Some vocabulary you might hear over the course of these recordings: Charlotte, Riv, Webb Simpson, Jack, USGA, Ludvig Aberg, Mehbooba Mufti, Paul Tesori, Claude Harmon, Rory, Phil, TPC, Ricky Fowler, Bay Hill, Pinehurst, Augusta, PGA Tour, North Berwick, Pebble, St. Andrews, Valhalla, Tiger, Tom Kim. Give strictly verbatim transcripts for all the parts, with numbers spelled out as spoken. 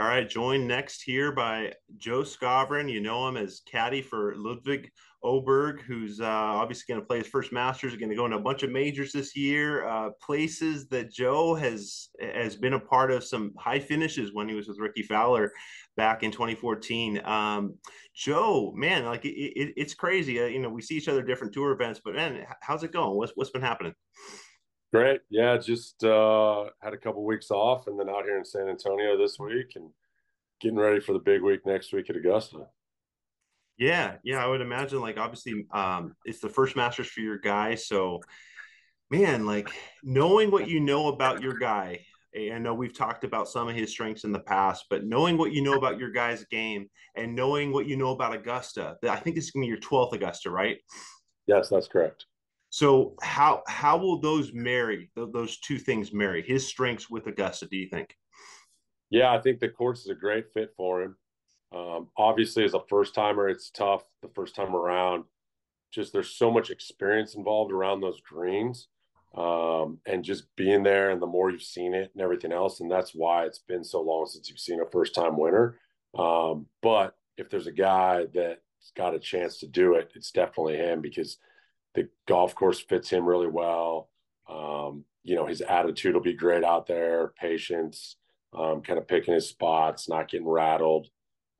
All right, joined next here by Joe Skovron. You know him as caddy for Ludvig Aberg, who's uh, obviously going to play his first Masters, going to go into a bunch of majors this year, uh, places that Joe has has been a part of some high finishes when he was with Ricky Fowler back in twenty fourteen. Um, Joe, man, like it, it, it's crazy. Uh, you know, we see each other at different tour events, but man, how's it going? What's what's been happening? Great. Yeah, just uh, had a couple weeks off and then out here in San Antonio this week and getting ready for the big week next week at Augusta. Yeah, yeah, I would imagine, like, obviously um, it's the first Masters for your guy. So, man, like, knowing what you know about your guy, I know we've talked about some of his strengths in the past, but knowing what you know about your guy's game and knowing what you know about Augusta, I think this is going to be your twelfth Augusta, right? Yes, that's correct. So how how will those marry, those two things marry, his strengths with Augusta, do you think? Yeah, I think the course is a great fit for him. Um, obviously, as a first-timer, it's tough the first time around. Just there's so much experience involved around those greens um, and just being there and the more you've seen it and everything else, and that's why it's been so long since you've seen a first-time winner. Um, but if there's a guy that's got a chance to do it, it's definitely him because – the golf course fits him really well. Um, you know, his attitude will be great out there, patience, um, kind of picking his spots, not getting rattled.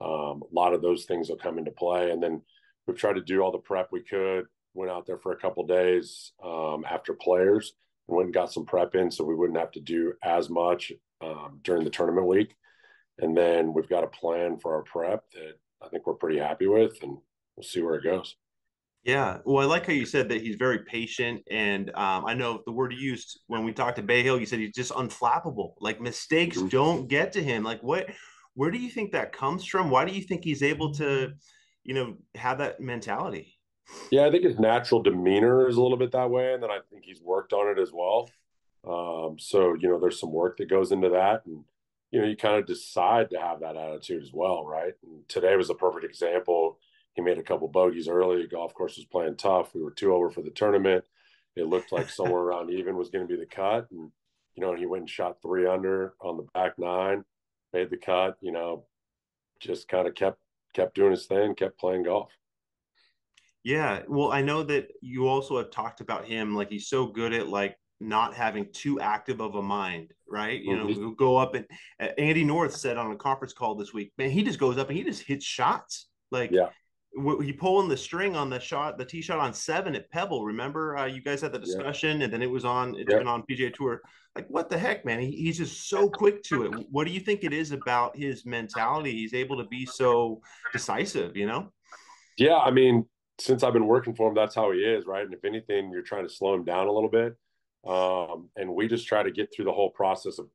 Um, a lot of those things will come into play. And then we've tried to do all the prep we could, went out there for a couple of days um, after players and went and got some prep in so we wouldn't have to do as much um, during the tournament week. And then we've got a plan for our prep that I think we're pretty happy with, and we'll see where it goes. Yeah. Well, I like how you said that he's very patient. And um, I know the word you used when we talked to Bay Hill, you said he's just unflappable. Like mistakes mm-hmm. don't get to him. Like what, where do you think that comes from? Why do you think he's able to, you know, have that mentality? Yeah, I think his natural demeanor is a little bit that way. And then I think he's worked on it as well. Um, so, you know, there's some work that goes into that. And, you know, you kind of decide to have that attitude as well, right? And today was a perfect example. He made a couple bogeys early. The golf course was playing tough. We were two over for the tournament. It looked like somewhere around even was going to be the cut. And, you know, he went and shot three under on the back nine, made the cut, you know, just kind of kept, kept doing his thing, kept playing golf. Yeah. Well, I know that you also have talked about him. Like he's so good at like not having too active of a mind, right? You mm-hmm. know, he'll go up and uh, Andy North said on a conference call this week, man, he just goes up and he just hits shots. Like, yeah. He pulling the string on the shot, the tee shot on seven at Pebble. Remember, uh, you guys had the discussion, yeah. and then it was on. It's yeah. been on P G A Tour. Like, what the heck, man? He, he's just so quick to it. What do you think it is about his mentality? He's able to be so decisive, you know? Yeah, I mean, since I've been working for him, that's how he is, right? And if anything, you're trying to slow him down a little bit. Um, and we just try to get through the whole process of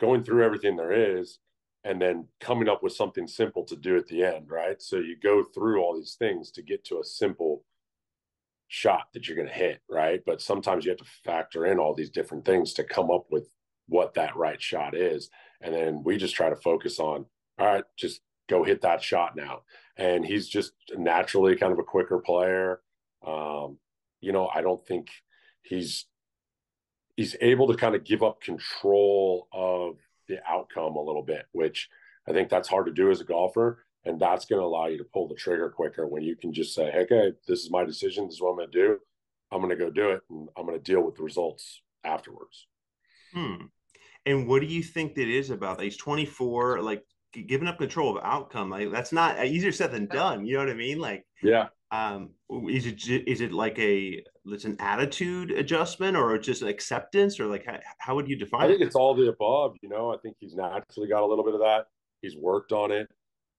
going through everything there is, and then coming up with something simple to do at the end, right? So you go through all these things to get to a simple shot that you're going to hit, right? But sometimes you have to factor in all these different things to come up with what that right shot is. And then we just try to focus on, all right, just go hit that shot now. And he's just naturally kind of a quicker player. Um, you know, I don't think he's, he's able to kind of give up control of the outcome a little bit, which I think that's hard to do as a golfer. And that's going to allow you to pull the trigger quicker when you can just say, hey, okay, this is my decision. This is what I'm going to do. I'm going to go do it. And I'm going to deal with the results afterwards. Hmm. And what do you think that is about that? He's twenty-four, like giving up control of outcome. Like that's not easier said than done. You know what I mean? Like, yeah. Um, is it, is it like a, it's an attitude adjustment or just acceptance or like, how, how would you define it? I think it? It's all the above, you know, I think he's naturally got a little bit of that. He's worked on it.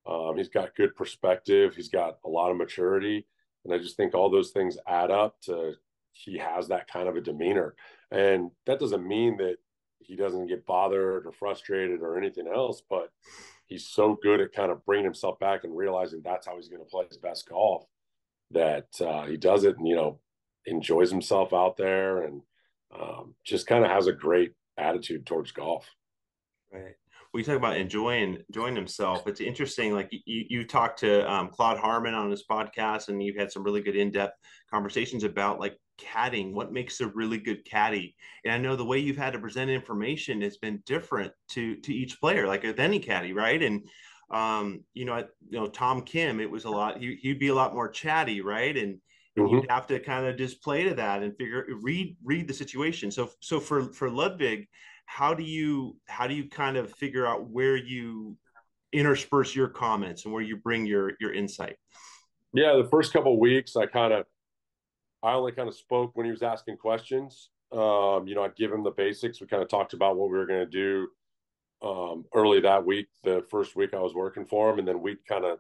Um, he's got good perspective. He's got a lot of maturity. And I just think all those things add up to, he has that kind of a demeanor. And that doesn't mean that he doesn't get bothered or frustrated or anything else, but he's so good at kind of bringing himself back and realizing that's how he's going to play his best golf. That uh, he does it and, you know, enjoys himself out there and um, just kind of has a great attitude towards golf. Right. we talk about enjoying enjoying himself. It's interesting. Like you, you talked to um, Claude Harmon on his podcast, and you've had some really good in-depth conversations about like caddying. What makes a really good caddy? And I know the way you've had to present information has been different to to each player, like with any caddy, right? And um, you know, I, you know, Tom Kim, it was a lot. He, he'd be a lot more chatty, right? And And mm-hmm. you'd have to kind of just play to that and figure read read the situation. So so for for Ludvig, how do you how do you kind of figure out where you intersperse your comments and where you bring your your insight? Yeah, the first couple of weeks, I kind of I only kind of spoke when he was asking questions. Um, you know, I'd give him the basics. We kind of talked about what we were going to do um, early that week, the first week I was working for him, and then we'd kind of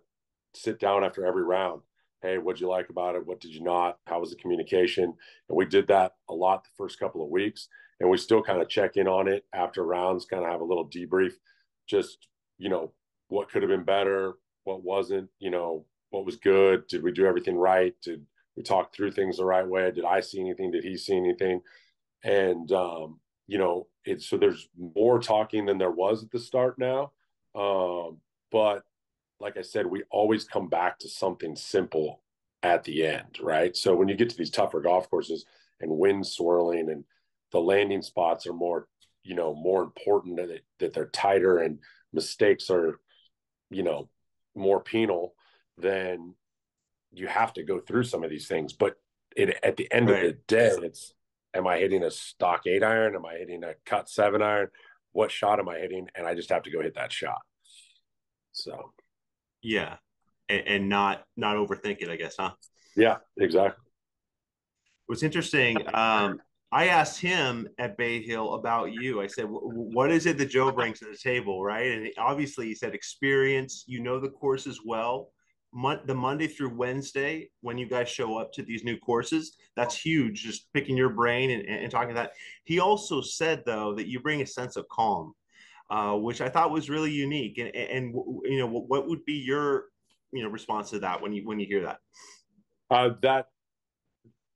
sit down after every round. Hey, what'd you like about it? What did you not? How was the communication? And we did that a lot the first couple of weeks. And we still kind of check in on it after rounds, kind of have a little debrief, just, you know, what could have been better? What wasn't, you know, what was good? Did we do everything right? Did we talk through things the right way? Did I see anything? Did he see anything? And, um, you know, it's, so there's more talking than there was at the start now. Um, but like I said, we always come back to something simple at the end, right? So when you get to these tougher golf courses and wind swirling and the landing spots are more, you know, more important, that, it, that they're tighter and mistakes are, you know, more penal, then you have to go through some of these things. But it, at the end right. of the day, it's, am I hitting a stock eight iron? Am I hitting a cut seven iron? What shot am I hitting? And I just have to go hit that shot. So... Yeah. And, and not, not overthink it, I guess, huh? Yeah, exactly. What's interesting, um, I asked him at Bay Hill about you. I said, what is it that Joe brings to the table, right? And obviously he said experience, you know the courses well. Mon- the Monday through Wednesday, when you guys show up to these new courses, that's huge, just picking your brain and, and talking about that. He also said, though, that you bring a sense of calm. Uh, which I thought was really unique, and, and, and you know, what, what would be your, you know, response to that when you when you hear that? Uh, that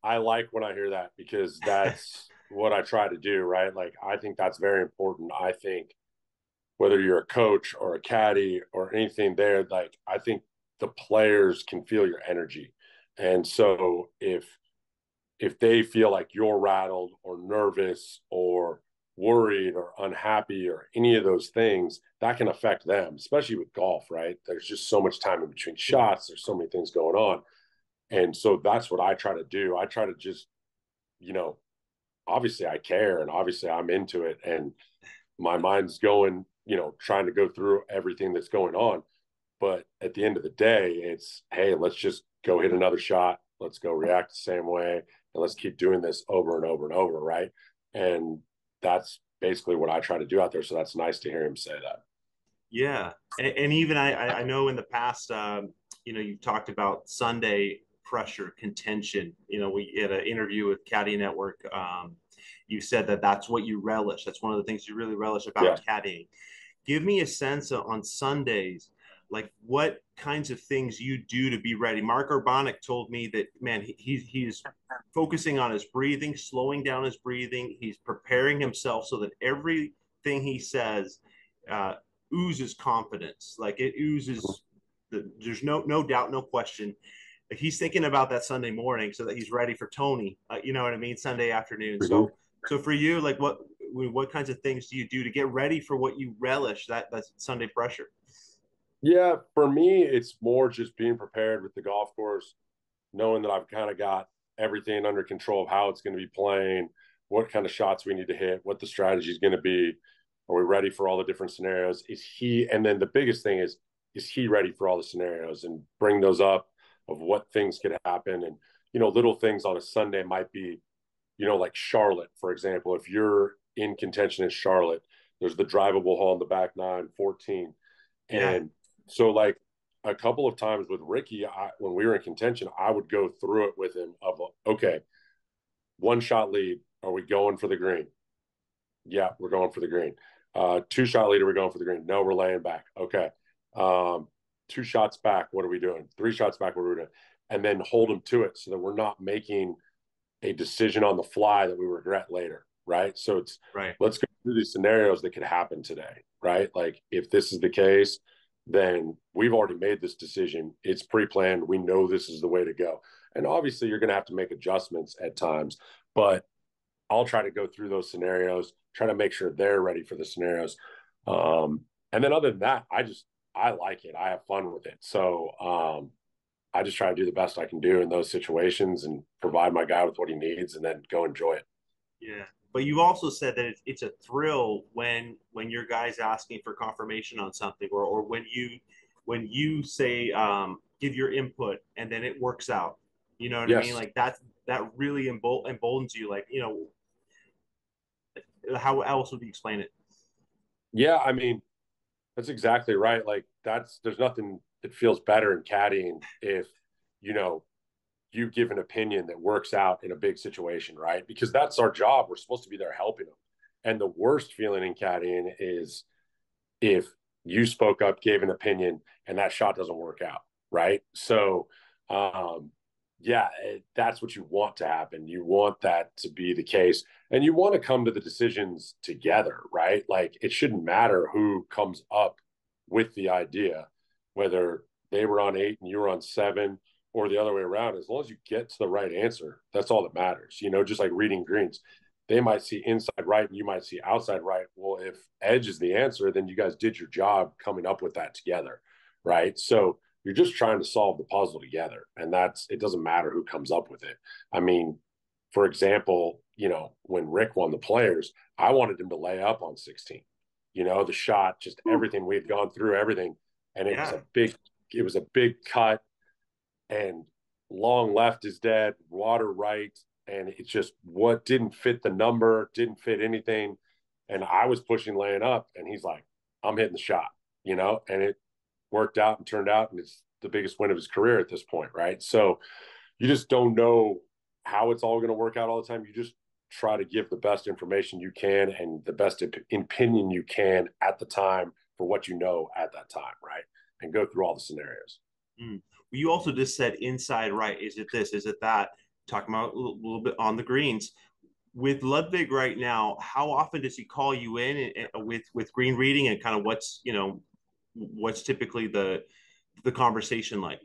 I like when I hear that, because that's what I try to do, right? Like, I think that's very important. I think whether you're a coach or a caddy or anything there, like, I think the players can feel your energy, and so if if they feel like you're rattled or nervous or worried or unhappy or any of those things, that can affect them, especially with golf, right? There's just so much time in between shots. There's so many things going on. And so that's what I try to do. I try to just, you know, obviously I care and obviously I'm into it and my mind's going, you know, trying to go through everything that's going on. But at the end of the day, it's, hey, let's just go hit another shot. Let's go react the same way. And let's keep doing this over and over and over, right? And that's basically what I try to do out there. So that's nice to hear him say that. Yeah. And, and even I, I know in the past, um, you know, you've talked about Sunday pressure, contention. You know, we had an interview with Caddy Network. Um, you said that that's what you relish. That's one of the things you really relish about yeah. caddying. Give me a sense of, on Sundays, like what kinds of things you do to be ready. Mark Urbanic told me that, man, he, he, he's focusing on his breathing, slowing down his breathing. He's preparing himself so that everything he says uh, oozes confidence. Like it oozes, the, there's no no doubt, no question. Like he's thinking about that Sunday morning so that he's ready for Tony, uh, you know what I mean, Sunday afternoon. Mm-hmm. So so for you, like what what kinds of things do you do to get ready for what you relish, that, that Sunday pressure? Yeah, for me, it's more just being prepared with the golf course, knowing that I've kind of got everything under control of how it's going to be playing, what kind of shots we need to hit, what the strategy is going to be. Are we ready for all the different scenarios? Is he, and then the biggest thing is, is he ready for all the scenarios, and bring those up of what things could happen. And, you know, little things on a Sunday might be, you know, like Charlotte, for example, if you're in contention at Charlotte, there's the drivable hole in the back nine, fourteen. Yeah. And so like a couple of times with Ricky, I, when we were in contention, I would go through it with him of, okay, one shot lead. Are we going for the green? Yeah, we're going for the green. Uh, two shot lead. Are we going for the green? No, we're laying back. Okay. Um, two shots back. What are we doing? Three shots back. What are we doing? And then hold them to it so that we're not making a decision on the fly that we regret later. Right. So it's right. Let's go through these scenarios that could happen today. right? Like, if this is the case, then we've already made this decision. It's pre-planned. We know this is the way to go. And obviously you're going to have to make adjustments at times, but I'll try to go through those scenarios, try to make sure they're ready for the scenarios. Um, and then other than that, I just, I like it. I have fun with it. So um, I just try to do the best I can do in those situations and provide my guy with what he needs and then go enjoy it. Yeah. But you also said that it's, it's a thrill when when your guy's asking for confirmation on something, or or when you when you say um, give your input and then it works out. You know what yes. I mean? Like that that really embold, emboldens you. Like, you know, how else would you explain it? Yeah, I mean, that's exactly right. Like that's there's nothing that feels better in caddying if you know. you give an opinion that works out in a big situation, right? Because that's our job. We're supposed to be there helping them. And the worst feeling in caddying is if you spoke up, gave an opinion, and that shot doesn't work out, right? So, um, yeah, it, that's what you want to happen. You want that to be the case. And you want to come to the decisions together, right? Like, it shouldn't matter who comes up with the idea, whether they were on eight and you were on seven, or the other way around. As long as you get to the right answer, that's all that matters. You know, just like reading greens, they might see inside right and you might see outside right. Well, if edge is the answer, then you guys did your job coming up with that together, right? So you're just trying to solve the puzzle together, and that's, it doesn't matter who comes up with it. I mean, for example, you know, when Rick won the Players, I wanted him to lay up on sixteen, you know, the shot, just everything we had gone through, everything. And it yeah. was a big, it was a big cut. And long left is dead, water right. And it's just what didn't fit the number, didn't fit anything. And I was pushing laying up, and he's like, I'm hitting the shot, you know, and it worked out and turned out. And it's the biggest win of his career at this point, right? So you just don't know how it's all going to work out all the time. You just try to give the best information you can and the best opinion you can at the time for what you know at that time, right? And go through all the scenarios. Mm. You also just said inside right. Is it this? Is it that? Talking about a little, little bit on the greens with Ludvig right now. How often does he call you in and, and with with green reading and kind of what's you know what's typically the the conversation like?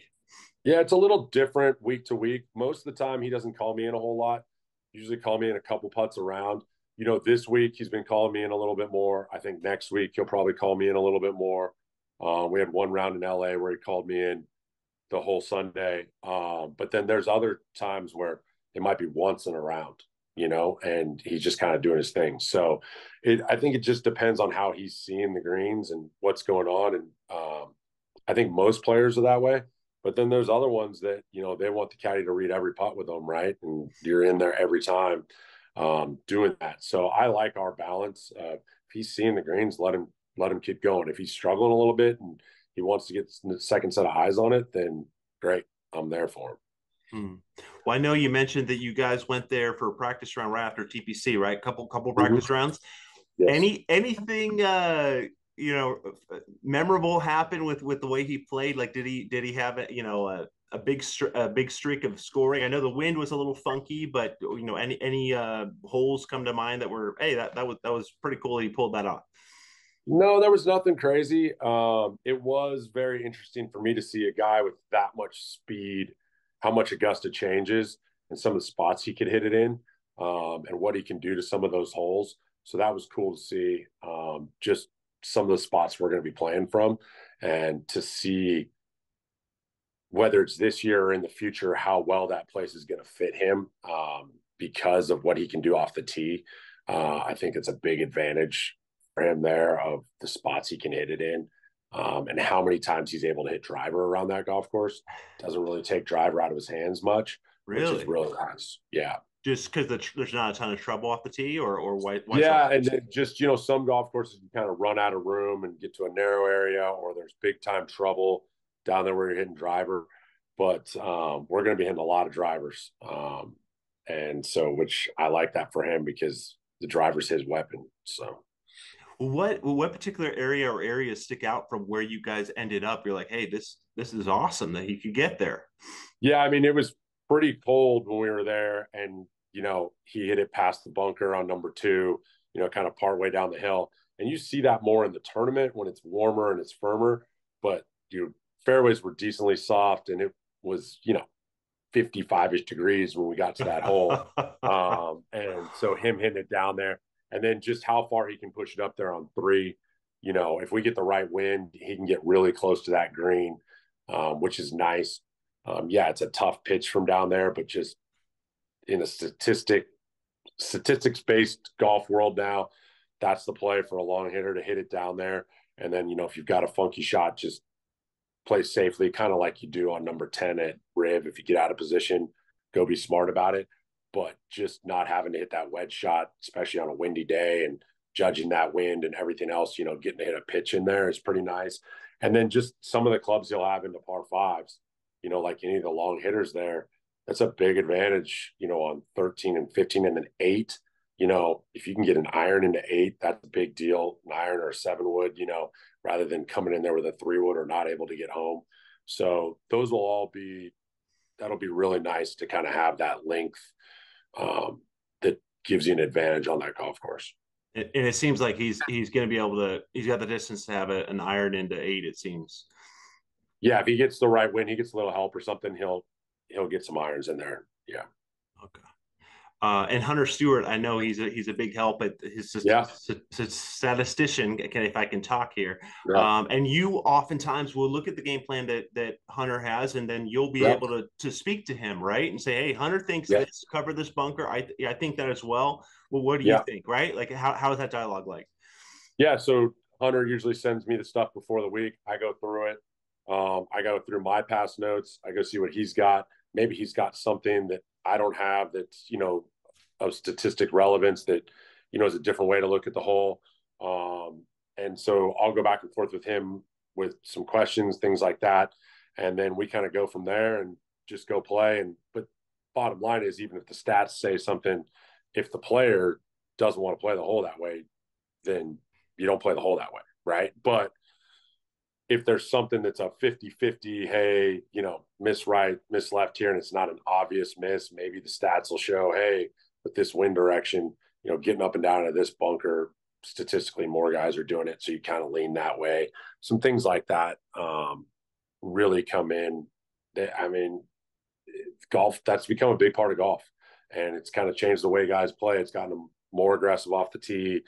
Yeah, it's a little different week to week. Most of the time, he doesn't call me in a whole lot. Usually, call me in a couple putts around. You know, this week he's been calling me in a little bit more. I think next week he'll probably call me in a little bit more. Uh, we had one round in L A where he called me in the whole Sunday. Um, but then there's other times where it might be once in a round, you know, and he's just kind of doing his thing. So it, I think it just depends on how he's seeing the greens and what's going on. And um, I think most players are that way, but then there's other ones that, you know, they want the caddy to read every putt with them. Right. And you're in there every time um, doing that. So I like our balance. Uh, if he's seeing the greens, let him, let him keep going. If he's struggling a little bit and he wants to get the second set of eyes on it, then great. I'm there for him. Hmm. Well, I know you mentioned that you guys went there for a practice round right after T P C, right? Couple, couple practice mm-hmm. rounds. Yes. Any, anything, uh, you know, memorable happen with, with the way he played? Like, did he, did he have a, you know, a, a big, a big streak of scoring? I know the wind was a little funky, but you know, any, any uh, holes come to mind that were, Hey, that, that was, that was pretty cool that he pulled that off? No, there was nothing crazy. Um, it was very interesting for me to see a guy with that much speed, how much Augusta changes and some of the spots he could hit it in, um, and what he can do to some of those holes. So that was cool to see, um, just some of the spots we're going to be playing from, and to see whether it's this year or in the future, how well that place is going to fit him um, because of what he can do off the tee. Uh, I think it's a big advantage him there of the spots he can hit it in, um, and how many times he's able to hit driver around that golf course. Doesn't really take driver out of his hands much, really? Which is really nice. Yeah, just because the, there's not a ton of trouble off the tee, or or white. Yeah, and then just you know some golf courses you kind of run out of room and get to a narrow area, or there's big time trouble down there where you're hitting driver. But um, we're going to be hitting a lot of drivers, um, and so which I like that for him because the driver's his weapon. So. What what particular area or areas stick out from where you guys ended up? You're like, hey, this this is awesome that he could get there. Yeah, I mean, it was pretty cold when we were there, and you know he hit it past the bunker on number two, you know, kind of partway down the hill. And you see that more in the tournament when it's warmer and it's firmer. But, dude, fairways were decently soft, and it was, you know, fifty-five-ish degrees when we got to that hole. Um, and so him hitting it down there. And then just how far he can push it up there on three. You know, if we get the right wind, he can get really close to that green, um, which is nice. Um, yeah, it's a tough pitch from down there, but just in a statistic, statistics-based golf world now, that's the play for a long hitter to hit it down there. And then, you know, if you've got a funky shot, just play safely, kind of like you do on number ten at Riv. If you get out of position, go be smart about it. But just not having to hit that wedge shot, especially on a windy day, and judging that wind and everything else, you know, getting to hit a pitch in there is pretty nice. And then just some of the clubs he'll have in the par fives, you know, like any of the long hitters there, that's a big advantage, you know, on thirteen and fifteen and then eight. You know, if you can get an iron into eight, that's a big deal, an iron or a seven wood, you know, rather than coming in there with a three wood or not able to get home. So those will all be, that'll be really nice to kind of have that length um, that gives you an advantage on that golf course. And it seems like he's, he's going to be able to, he's got the distance to have a, an iron into eight, it seems. Yeah. If he gets the right wind, he gets a little help or something, he'll, he'll get some irons in there. Yeah. Okay. Uh, and Hunter Stewart, I know he's a, he's a big help at his yeah. st- st- statistician, if I can talk here. Yeah. Um, and you oftentimes will look at the game plan that, that Hunter has, and then you'll be yeah. able to, to speak to him, right? And say, hey, Hunter thinks yeah. this, cover this bunker. I th- I think that as well. Well, what do yeah. you think, right? Like, how how is that dialogue like? Yeah, so Hunter usually sends me the stuff before the week. I go through it. Um, I go through my past notes. I go see what he's got. Maybe he's got something that I don't have that's, you know, of statistic relevance that, you know, is a different way to look at the hole. Um, and so I'll go back and forth with him with some questions, things like that. And then we kind of go from there and just go play. And, but bottom line is, even if the stats say something, if the player doesn't want to play the hole that way, then you don't play the hole that way. Right. But if there's something that's a fifty-fifty, hey, you know, miss right, miss left here, and it's not an obvious miss, maybe the stats will show, hey, with this wind direction, you know, getting up and down to this bunker, statistically more guys are doing it, so you kind of lean that way. Some things like that um, really come in. They, I mean, golf, that's become a big part of golf, and it's kind of changed the way guys play. It's gotten them more aggressive off the tee,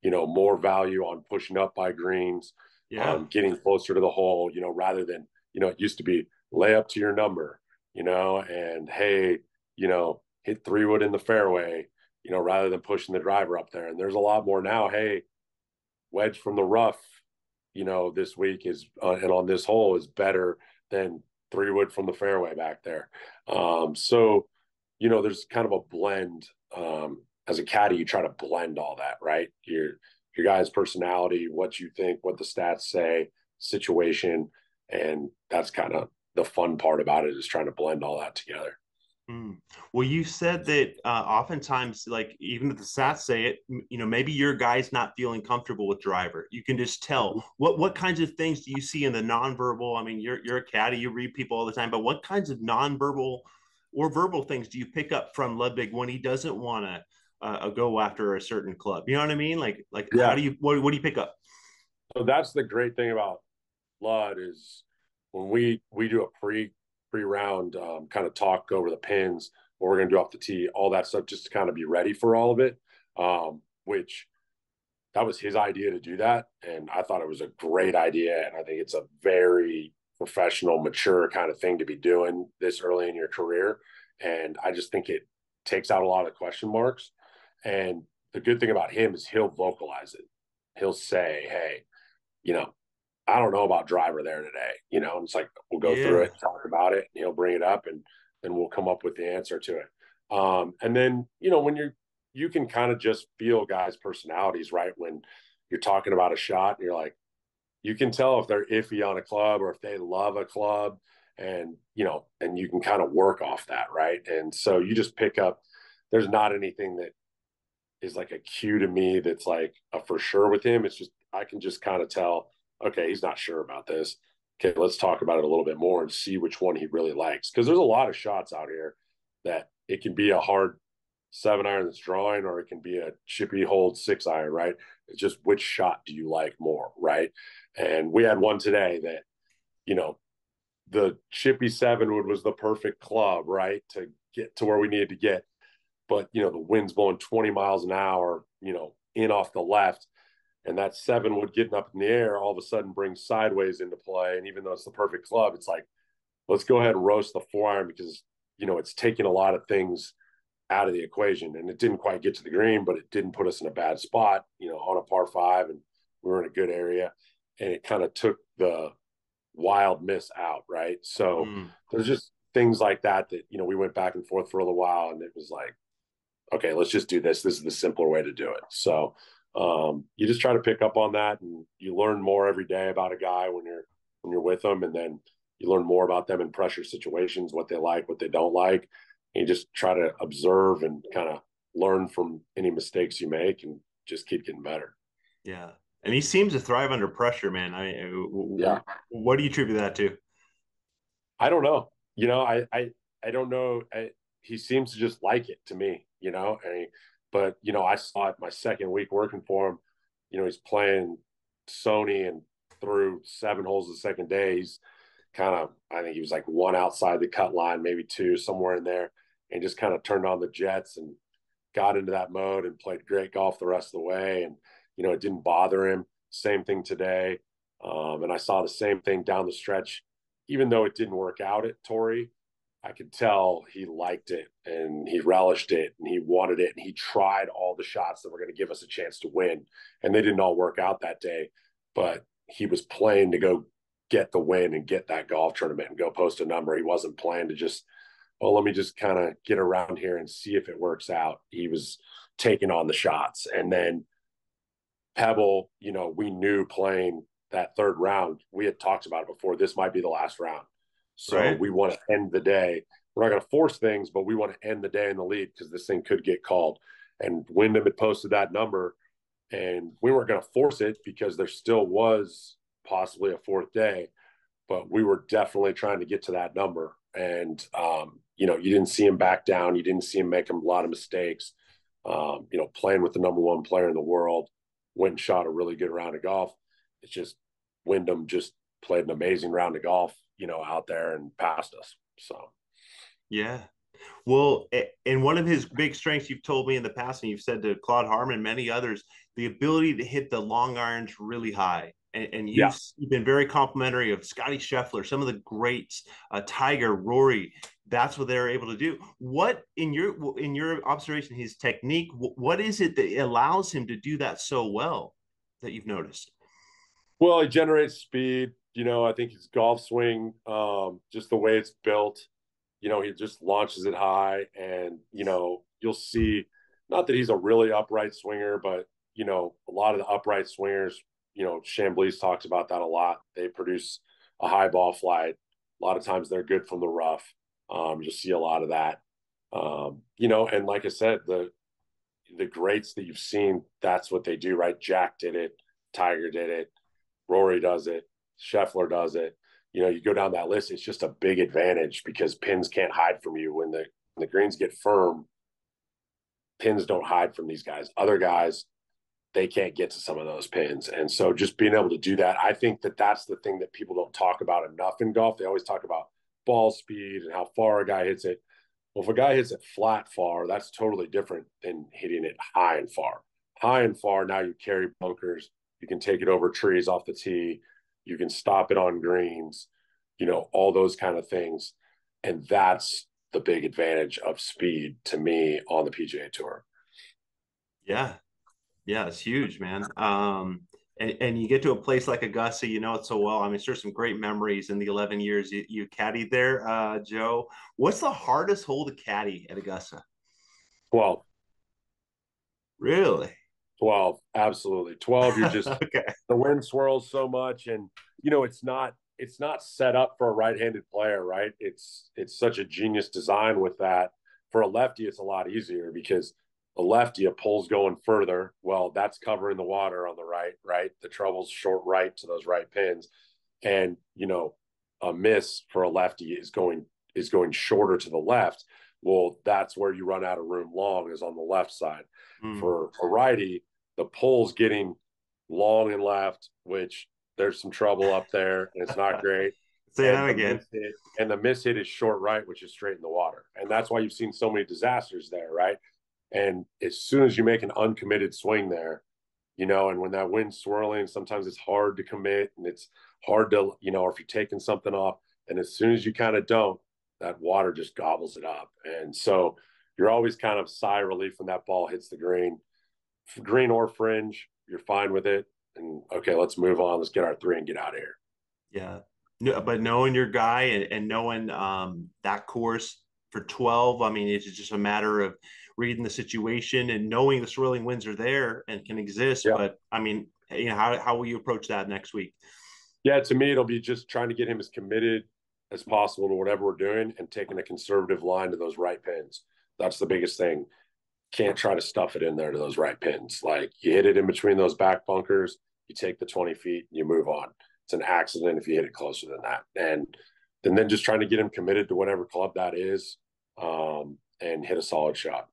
you know, more value on pushing up by greens. Yeah. Um, getting closer to the hole, you know, rather than, you know, it used to be lay up to your number, you know, and hey, you know, hit three wood in the fairway, you know, rather than pushing the driver up there. And there's a lot more now, hey, wedge from the rough, you know, this week is, uh, and on this hole is better than three wood from the fairway back there. Um, so, you know, there's kind of a blend. Um, as a caddy, you try to blend all that, right? You're, your guy's personality, what you think, what the stats say, situation. And that's kind of the fun part about it, is trying to blend all that together. Mm. Well, you said that uh, oftentimes, like, even if the stats say it, you know, maybe your guy's not feeling comfortable with driver. You can just tell. What what kinds of things do you see in the nonverbal? I mean, you're, you're a caddy, you read people all the time, but what kinds of nonverbal or verbal things do you pick up from Ludvig when he doesn't want to a uh, go after a certain club? You know what I mean? Like, like yeah. how do you, what, what do you pick up? So that's the great thing about Lud, is when we, we do a pre, pre round um, kind of talk over the pins, what we're going to do off the tee, all that stuff, just to kind of be ready for all of it. Um, which that was his idea to do that. And I thought it was a great idea. And I think it's a very professional, mature kind of thing to be doing this early in your career. And I just think it takes out a lot of question marks. And the good thing about him is he'll vocalize it. He'll say, hey, you know, I don't know about driver there today. You know, and it's like, we'll go yeah. through it, talk about it, and he'll bring it up, and then we'll come up with the answer to it. Um, and then, you know, when you're, you can kind of just feel guys' personalities, right? When you're talking about a shot, and you're like, you can tell if they're iffy on a club or if they love a club, and, you know, and you can kind of work off that, right? And so you just pick up, there's not anything that is like a cue to me that's like a for sure with him. It's just, I can just kind of tell, okay, he's not sure about this. Okay, let's talk about it a little bit more and see which one he really likes. Because there's a lot of shots out here that it can be a hard seven iron that's drawing, or it can be a chippy hold six iron, right? It's just which shot do you like more, right? And we had one today that, you know, the chippy seven wood was the perfect club, right, to get to where we needed to get. But, you know, the wind's blowing twenty miles an hour, you know, in off the left. And that seven wood getting up in the air all of a sudden brings sideways into play. And even though it's the perfect club, it's like, let's go ahead and roast the four iron because, you know, it's taking a lot of things out of the equation. And it didn't quite get to the green, but it didn't put us in a bad spot, you know, on a par five, and we were in a good area. And it kind of took the wild miss out, right? So mm. there's just things like that that, you know, we went back and forth for a little while, and it was like, okay, let's just do this. This is the simpler way to do it. So um, you just try to pick up on that, and you learn more every day about a guy when you're when you're with them, and then you learn more about them in pressure situations, what they like, what they don't like. And you just try to observe and kind of learn from any mistakes you make, and just keep getting better. Yeah, and he seems to thrive under pressure, man. I yeah. What do you attribute that to? I don't know. You know, I I I don't know. I, he seems to just like it to me. You know, and, but, you know, I saw it my second week working for him. You know, he's playing Sony and through seven holes the second day. He's kind of, I think he was like one outside the cut line, maybe two, somewhere in there, and just kind of turned on the jets and got into that mode and played great golf the rest of the way. And, you know, it didn't bother him. Same thing today. Um, and I saw the same thing down the stretch. Even though it didn't work out at Torrey, I could tell he liked it and he relished it and he wanted it. And he tried all the shots that were going to give us a chance to win. And they didn't all work out that day, but he was playing to go get the win and get that golf tournament and go post a number. He wasn't playing to just, oh, let me just kind of get around here and see if it works out. He was taking on the shots. And then Pebble, you know, we knew playing that third round, we had talked about it before, this might be the last round. So right. We want to end the day. We're not going to force things, but we want to end the day in the lead because this thing could get called. And Wyndham had posted that number, and we weren't going to force it because there still was possibly a fourth day, but we were definitely trying to get to that number. And, um, you know, you didn't see him back down. You didn't see him make a lot of mistakes, um, you know, playing with the number one player in the world, went and shot a really good round of golf. It's just Wyndham just played an amazing round of golf, you know, out there and past us. So, yeah. Well, and one of his big strengths you've told me in the past, and you've said to Claude Harmon and many others, the ability to hit the long irons really high. And, and you've, yeah. you've been very complimentary of Scotty Scheffler, some of the greats, uh, Tiger, Rory. That's what they're able to do. What, in your in your observation, his technique, what is it that allows him to do that so well that you've noticed? Well, he generates speed. You know, I think his golf swing, um, just the way it's built, you know, he just launches it high. And, you know, you'll see, not that he's a really upright swinger, but, you know, a lot of the upright swingers, you know, Chamblee's talks about that a lot. They produce a high ball flight. A lot of times they're good from the rough. Um, you'll see a lot of that, um, you know, and like I said, the, the greats that you've seen, that's what they do, right? Jack did it. Tiger did it. Rory does it. Scheffler does it. You know, you go down that list, it's just a big advantage because pins can't hide from you. When the, when the greens get firm, pins don't hide from these guys. Other guys, they can't get to some of those pins. And so just being able to do that, I think that that's the thing that people don't talk about enough in golf. They always talk about ball speed and how far a guy hits it. Well, if a guy hits it flat far, that's totally different than hitting it high and far. High and far, now you carry bunkers. You can take it over trees off the tee. You can stop it on greens, you know, all those kind of things. And that's the big advantage of speed to me on the P G A Tour. Yeah. Yeah, it's huge, man. Um, and, and you get to a place like Augusta, you know it so well. I mean, there's some great memories in the eleven years you, you caddied there, uh, Joe. What's the hardest hole to caddy at Augusta? twelve. Really? twelve, absolutely. twelve, you're just okay. The wind swirls so much, and you know it's not it's not set up for a right-handed player, right? It's it's such a genius design with that. For a lefty, it's a lot easier because a lefty, a pole's going further. Well, that's covering the water on the right, right? The trouble's short right to those right pins, and you know a miss for a lefty is going is going shorter to the left. Well, that's where you run out of room long, is on the left side. Mm. For a righty, the pole's getting long and left, which there's some trouble up there, and it's not great. Say and that again. Hit, and the miss hit is short right, which is straight in the water. And that's why you've seen so many disasters there, right? And as soon as you make an uncommitted swing there, you know, and when that wind's swirling, sometimes it's hard to commit, and it's hard to, you know, or if you're taking something off, and as soon as you kind of don't, that water just gobbles it up. And so you're always kind of sigh of relief when that ball hits the green, green or fringe, you're fine with it. And okay, let's move on. Let's get our three and get out of here. Yeah. No, but knowing your guy and, and knowing um, that course for twelve, I mean, it's just a matter of reading the situation and knowing the swirling winds are there and can exist. Yeah. But I mean, you know, how, how will you approach that next week? Yeah, to me, it'll be just trying to get him as committed as possible to whatever we're doing and taking a conservative line to those right pins. That's the biggest thing. Can't try to stuff it in there to those right pins. Like, you hit it in between those back bunkers, you take the twenty feet and you move on. It's an accident if you hit it closer than that. And, and then just trying to get him committed to whatever club that is, um, and hit a solid shot.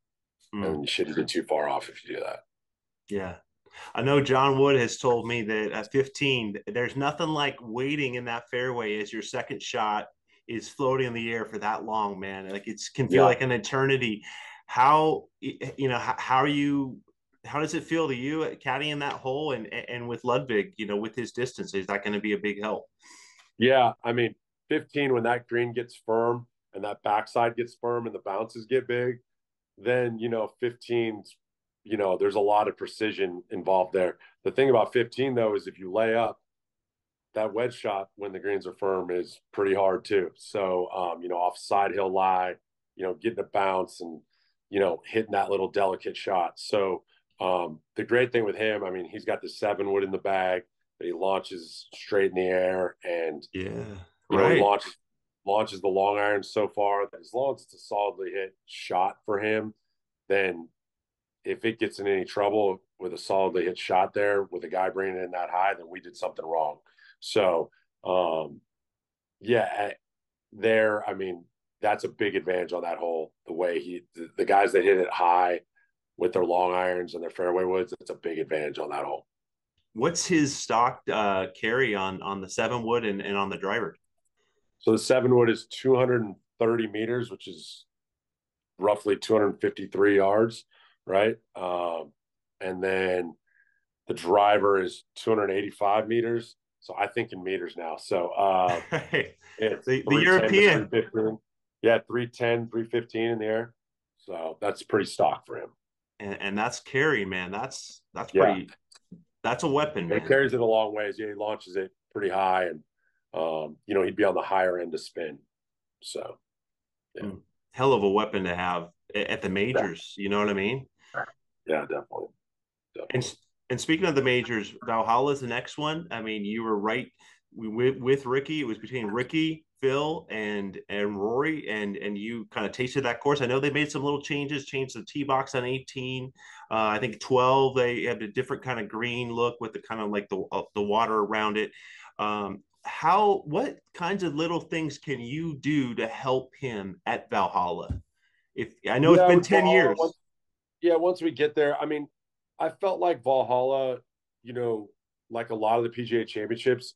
Mm. And you shouldn't be too far off if you do that. Yeah. I know John Wood has told me that at fifteen, there's nothing like waiting in that fairway as your second shot is floating in the air for that long, man. Like, it can feel yeah. like an eternity. How, you know, how, how are you, how does it feel to you caddying that hole and, and with Ludvig, you know, with his distance, is that going to be a big help? Yeah. I mean, fifteen, when that green gets firm and that backside gets firm and the bounces get big, then, you know, fifteen's, you know, there's a lot of precision involved there. The thing about fifteen, though, is if you lay up, that wedge shot when the greens are firm is pretty hard too. So, um, you know, off side hill lie, you know, getting a bounce and, you know, hitting that little delicate shot. So um, the great thing with him, I mean, he's got the seven wood in the bag that he launches straight in the air, and yeah, you right. know, launches, launches the long iron so far that as long as it's a solidly hit shot for him, then if it gets in any trouble with a solidly hit shot there with a guy bringing it in that high, then we did something wrong. So, um, yeah, there, I mean, that's a big advantage on that hole. The way he, the, the guys that hit it high with their long irons and their fairway woods, that's a big advantage on that hole. What's his stock uh, carry on, on the seven wood and, and on the driver? So the seven wood is two hundred thirty meters, which is roughly two hundred fifty-three yards. Right. Um, and then the driver is two hundred eighty-five meters. So I think in meters now. So uh, right. it's the, the European. Yeah. three ten, three fifteen in the air. So that's pretty stock for him. And, and that's carry, man. That's, that's yeah. pretty, that's a weapon, man. He carries it a long ways. Yeah. He launches it pretty high, and, um, you know, he'd be on the higher end of spin. So yeah. Hell of a weapon to have at the majors. Yeah. You know what I mean? Yeah, definitely. definitely. And and speaking of the majors, Valhalla is the next one. I mean, you were right we, with, with Ricky. It was between Ricky, Phil, and and Rory, and and you kind of tasted that course. I know they made some little changes, changed the tee box on eighteen. Uh, I think twelve, they had a different kind of green look with the kind of like the, uh, the water around it. Um, how what kinds of little things can you do to help him at Valhalla? If, I know yeah, it's been ten years. Once, yeah, once we get there, I mean, I felt like Valhalla, you know, like a lot of the P G A championships,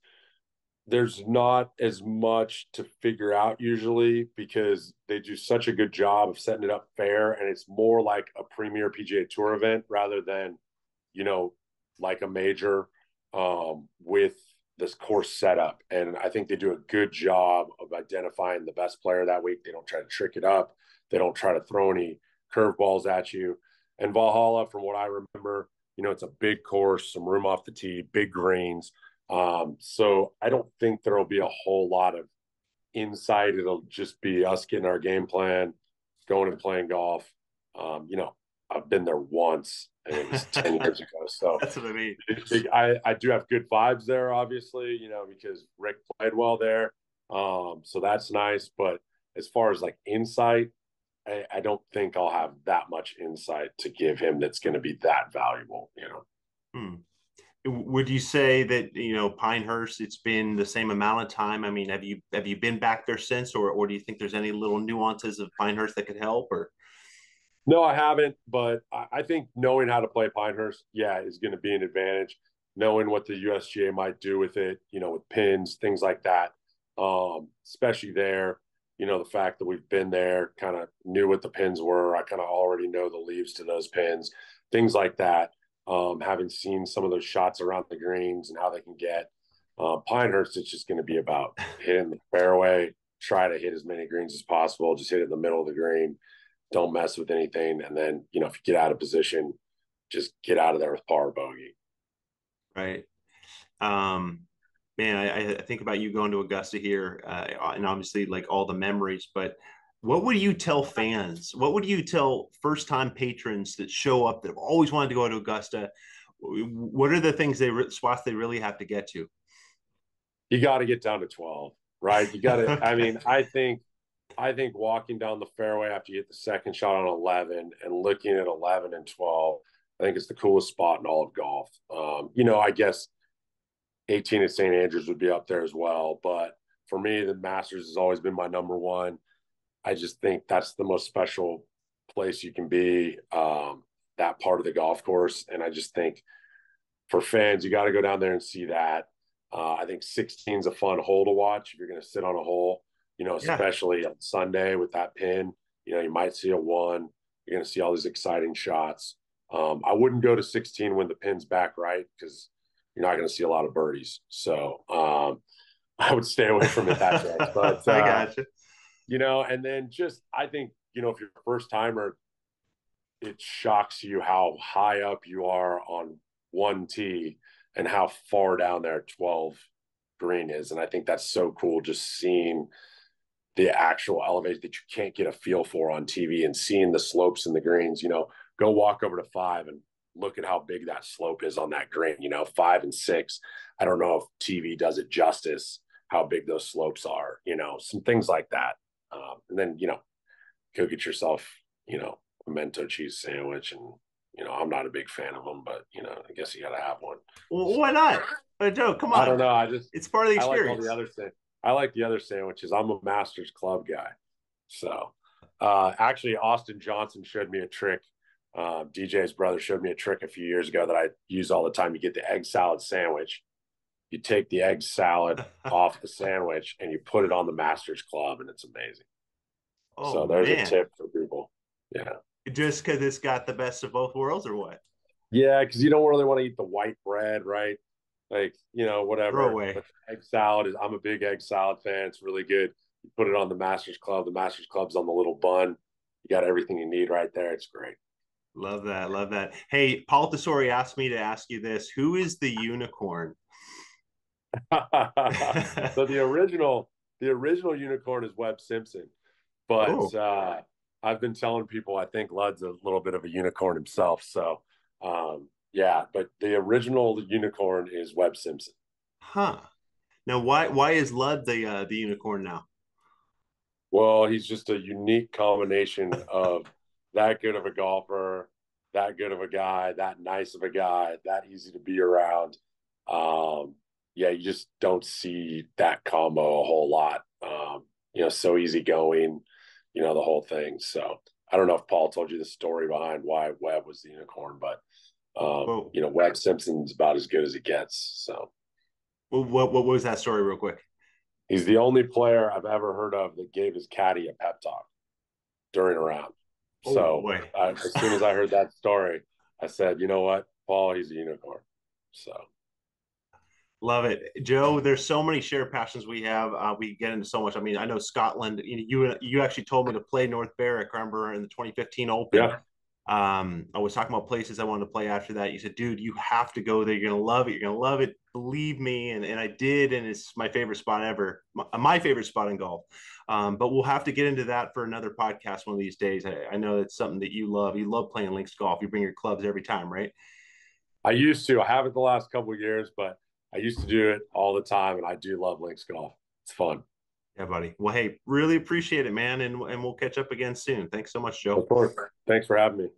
there's not as much to figure out usually because they do such a good job of setting it up fair, and it's more like a premier P G A Tour event rather than, you know, like a major um, with this course setup. And I think they do a good job of identifying the best player that week. They don't try to trick it up. They don't try to throw any curveballs at you. And Valhalla, from what I remember, you know, it's a big course, some room off the tee, big greens. Um, so I don't think there'll be a whole lot of insight. It'll just be us getting our game plan, going and playing golf. Um, you know, I've been there once, and it was ten years ago. So that's what I mean. I, I do have good vibes there, obviously, you know, because Rick played well there. Um, so that's nice. But as far as like insight, I, I don't think I'll have that much insight to give him that's going to be that valuable, you know. Hmm. Would you say that, you know, Pinehurst, it's been the same amount of time? I mean, have you have you been back there since, or or do you think there's any little nuances of Pinehurst that could help? Or no, I haven't, but I think knowing how to play Pinehurst, yeah, is going to be an advantage. Knowing what the U S G A might do with it, you know, with pins, things like that, um, especially there, you know, the fact that we've been there, kind of knew what the pins were. I kind of already know the leaves to those pins, things like that. Um, having seen some of those shots around the greens and how they can get, uh, Pinehurst, it's just going to be about hitting the fairway, try to hit as many greens as possible, just hit it in the middle of the green, don't mess with anything. And then, you know, if you get out of position, just get out of there with par or bogey. Right. Um, man, I, I think about you going to Augusta here, uh, and obviously like all the memories, but what would you tell fans? What would you tell first-time patrons that show up that have always wanted to go to Augusta? What are the things they spots they really have to get to? You got to get down to twelve, right? You got to. I mean, I think, I think walking down the fairway after you hit the second shot on eleven and looking at eleven and twelve, I think it's the coolest spot in all of golf. Um, you know, I guess eighteen at Saint Andrews would be up there as well, but for me, the Masters has always been my number one. I just think that's the most special place you can be, um, that part of the golf course. And I just think for fans, you got to go down there and see that. Uh, I think sixteen is a fun hole to watch if you're going to sit on a hole, you know, especially yeah. on Sunday with that pin. You know, you might see a one. You're going to see all these exciting shots. Um, I wouldn't go to sixteen when the pin's back right, because you're not going to see a lot of birdies. So um, I would stay away from it that day. But, uh, I got you. You know, and then just, I think, you know, if you're a first timer, it shocks you how high up you are on one tee and how far down there twelve green is. And I think that's so cool, just seeing the actual elevation that you can't get a feel for on T V and seeing the slopes and the greens. You know, go walk over to five and look at how big that slope is on that green. You know, five and six, I don't know if T V does it justice, how big those slopes are, you know, some things like that. Um, and then, you know, go get yourself, you know, a pimento cheese sandwich. And, you know, I'm not a big fan of them, but, you know, I guess you got to have one. Well, why not? But Joe, come on. I don't know. I just, it's part of the experience. I like all the other thing. I like the other sandwiches. I'm a Masters Club guy. So uh, actually, Austin Johnson showed me a trick. Uh, D J's brother showed me a trick a few years ago that I use all the time. You get the egg salad sandwich. You take the egg salad off the sandwich and you put it on the Masters Club, and it's amazing. Oh, so there's man. a tip for people. Yeah. Just because it's got the best of both worlds or what? Yeah, because you don't really want to eat the white bread, right? Like, you know, whatever. Away. But egg salad is, I'm a big egg salad fan. It's really good. You put it on the Masters Club. The Masters Club's on the little bun. You got everything you need right there. It's great. Love that. Love that. Hey, Paul Tesori asked me to ask you this. Who is the unicorn? So the original the original unicorn is Webb Simpson, but oh. uh I've been telling people I think Lud's a little bit of a unicorn himself, so um yeah, but the original unicorn is Webb Simpson. Huh. Now why why is Lud the uh the unicorn now? Well, he's just a unique combination of that good of a golfer, that good of a guy, that nice of a guy, that easy to be around. um Yeah, you just don't see that combo a whole lot. Um, you know, so easygoing, you know, the whole thing. So I don't know if Paul told you the story behind why Webb was the unicorn, but, um, you know, Webb Simpson's about as good as it gets. So well, what, what was that story real quick? He's the only player I've ever heard of that gave his caddy a pep talk during a round. Oh, so boy. I, as soon as I heard that story, I said, you know what, Paul, he's a unicorn. So. Love it. Joe, there's so many shared passions we have. Uh, we get into so much. I mean, I know Scotland, you you, you actually told me to play North Berwick, remember, in the twenty fifteen Open. Yeah. Um, I was talking about places I wanted to play after that. You said, dude, you have to go there. You're going to love it. You're going to love it. Believe me. And, and I did, and it's my favorite spot ever, my, my favorite spot in golf. Um, but we'll have to get into that for another podcast one of these days. I, I know it's something that you love. You love playing links golf. You bring your clubs every time, right? I used to. I haven't the last couple of years, but I used to do it all the time, and I do love links golf. It's fun. Yeah, buddy. Well, hey, really appreciate it, man, and, and we'll catch up again soon. Thanks so much, Joe. Of course. Thanks for having me.